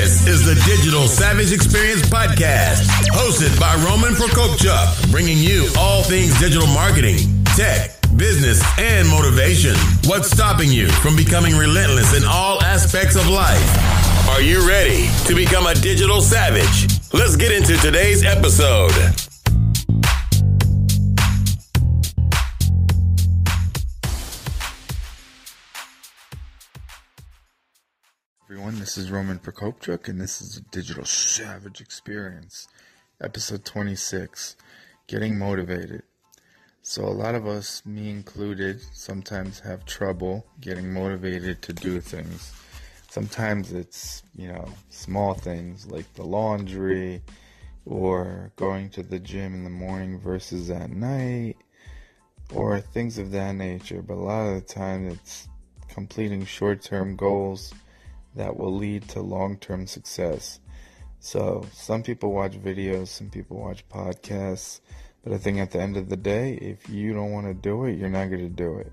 This is the Digital Savage Experience Podcast, hosted by Roman Prokopchuk, bringing you all things digital marketing, tech, business, and motivation. What's stopping you from becoming relentless in all aspects of life? Are you ready to become a digital savage? Let's get into today's episode. Everyone, this is Roman Prokopchuk, and this is the Digital Savage Experience, episode 26, Getting Motivated. So a lot of us, me included, sometimes have trouble getting motivated to do things. Sometimes it's, small things like the laundry or going to the gym in the morning versus at night or things of that nature. But a lot of the time it's completing short-term goals that will lead to long-term success. So some people watch videos, some people watch podcasts, but I think at the end of the day, if you don't want to do it, you're not going to do it.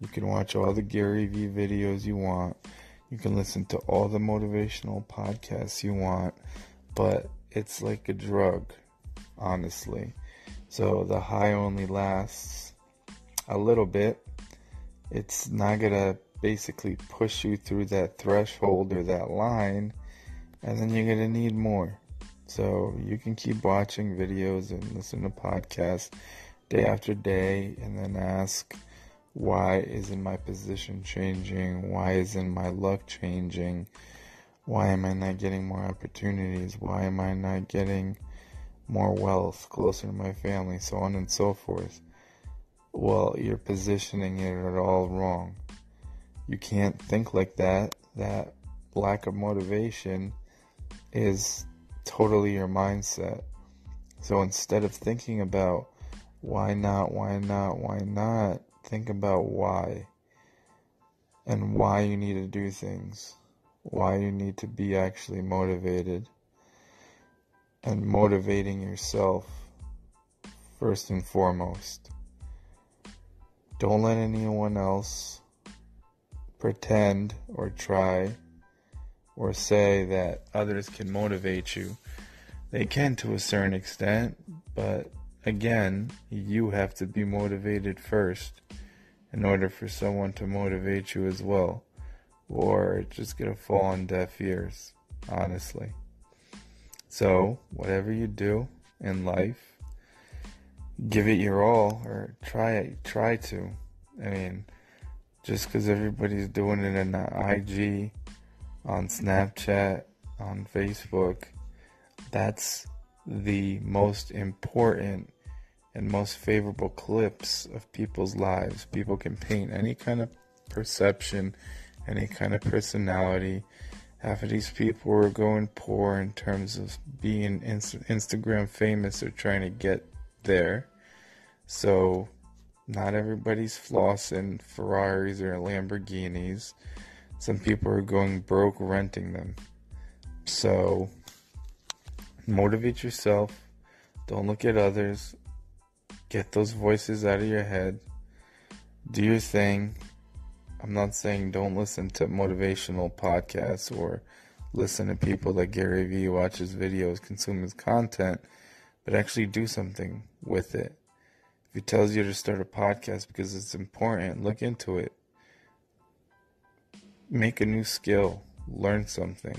You can watch all the Gary Vee videos you want. You can listen to all the motivational podcasts you want, but it's like a drug, honestly. So the high only lasts a little bit. It's not going to basically push you through that threshold or that line, and then you're going to need more. So you can keep watching videos and listen to podcasts day after day, and then ask, why isn't my position changing? Why isn't my luck changing? Why am I not getting more opportunities? Why am I not getting more wealth, closer to my family, so on and so forth? Well, you're positioning it all wrong. You can't think like that. That lack of motivation is totally your mindset. So instead of thinking about why not, think about why. And why you need to do things. Why you need to be actually motivated. And motivating yourself first and foremost. Don't let anyone else pretend or try or say that others can motivate you. They can to a certain extent, but again, you have to be motivated first in order for someone to motivate you as well, or it's just going to fall on deaf ears, honestly. So, whatever you do in life, give it your all, or try to. I mean, just because everybody's doing it in the IG, on Snapchat, on Facebook, that's the most important and most favorable clips of people's lives. People can paint any kind of perception, any kind of personality. Half of these people are going poor in terms of being Instagram famous or trying to get there. So not everybody's flossing Ferraris or Lamborghinis. Some people are going broke renting them. So, motivate yourself. Don't look at others. Get those voices out of your head. Do your thing. I'm not saying don't listen to motivational podcasts or listen to people like Gary Vee, watches videos, consumes content, but actually do something with it. If he tells you to start a podcast because it's important, look into it. Make a new skill, learn something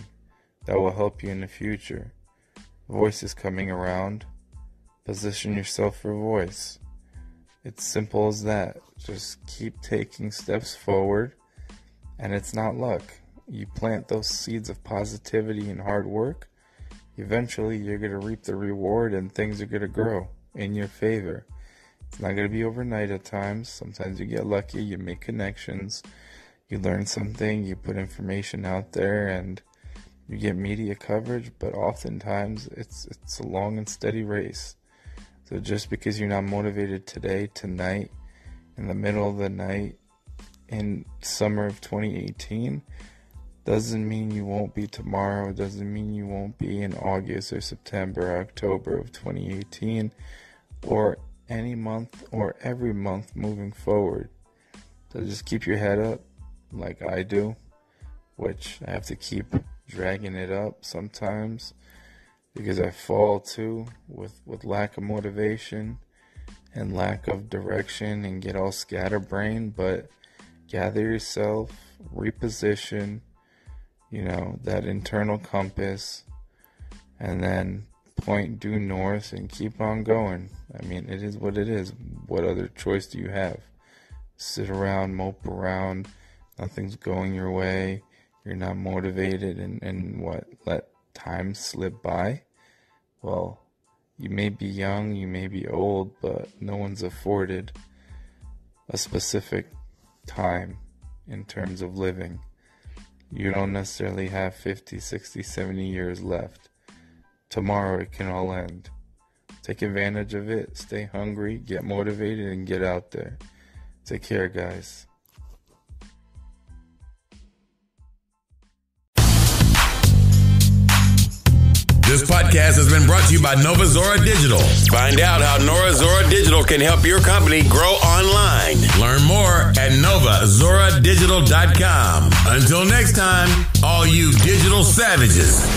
that will help you in the future. Voice is coming around. Position yourself for voice. It's simple as that. Just keep taking steps forward, and it's not luck. You plant those seeds of positivity and hard work, eventually you're going to reap the reward and things are going to grow in your favor. It's not going to be overnight at times. Sometimes you get lucky, you make connections. You learn something, you put information out there, and you get media coverage, but oftentimes it's a long and steady race. So just because you're not motivated today, tonight, in the middle of the night, in summer of 2018, doesn't mean you won't be tomorrow, doesn't mean you won't be in August or September or October of 2018, or any month or every month moving forward. So just keep your head up, like I do, which I have to keep dragging it up sometimes because I fall too with lack of motivation and lack of direction and get all scatterbrained. But gather yourself, reposition, you know, that internal compass, and then point due north and keep on going. I mean, it is what it is. What other choice do you have? Sit around, mope around, nothing's going your way, you're not motivated, and what? Let time slip by? Well, you may be young, you may be old, but no one's afforded a specific time in terms of living. You don't necessarily have 50, 60, 70 years left. Tomorrow it can all end. Take advantage of it. Stay hungry, get motivated, and get out there. Take care, guys. This podcast has been brought to you by Nova Zora Digital. Find out how Nova Zora Digital can help your company grow online. Learn more at novazoradigital.com. Until next time, all you digital savages.